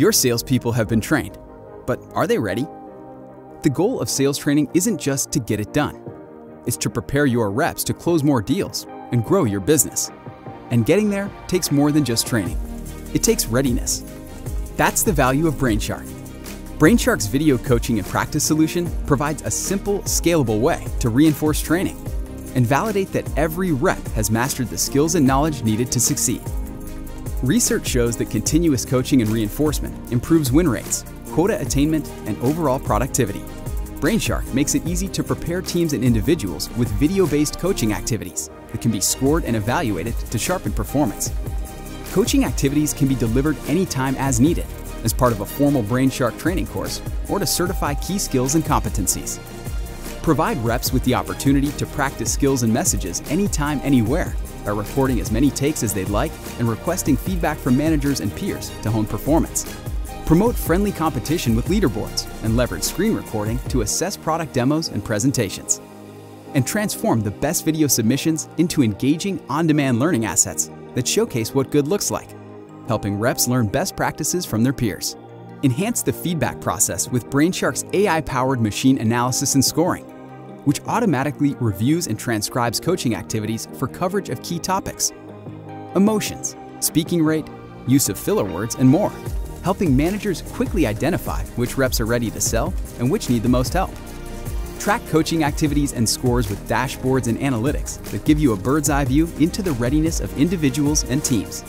Your salespeople have been trained, but are they ready? The goal of sales training isn't just to get it done. It's to prepare your reps to close more deals and grow your business. And getting there takes more than just training. It takes readiness. That's the value of Brainshark. Brainshark's video coaching and practice solution provides a simple, scalable way to reinforce training and validate that every rep has mastered the skills and knowledge needed to succeed. Research shows that continuous coaching and reinforcement improves win rates, quota attainment, and overall productivity. Brainshark makes it easy to prepare teams and individuals with video-based coaching activities that can be scored and evaluated to sharpen performance. Coaching activities can be delivered anytime as needed, as part of a formal Brainshark training course or to certify key skills and competencies. Provide reps with the opportunity to practice skills and messages anytime, anywhere, by recording as many takes as they'd like and requesting feedback from managers and peers to hone performance. Promote friendly competition with leaderboards and leverage screen recording to assess product demos and presentations. And transform the best video submissions into engaging on-demand learning assets that showcase what good looks like, helping reps learn best practices from their peers. Enhance the feedback process with Brainshark's AI-powered machine analysis and scoring, which automatically reviews and transcribes coaching activities for coverage of key topics, emotions, speaking rate, use of filler words, and more, helping managers quickly identify which reps are ready to sell and which need the most help. Track coaching activities and scores with dashboards and analytics that give you a bird's-eye view into the readiness of individuals and teams.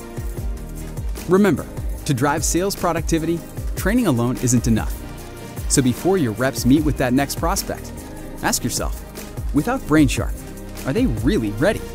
Remember, to drive sales productivity, training alone isn't enough. So before your reps meet with that next prospect, ask yourself, without Brainshark, are they really ready?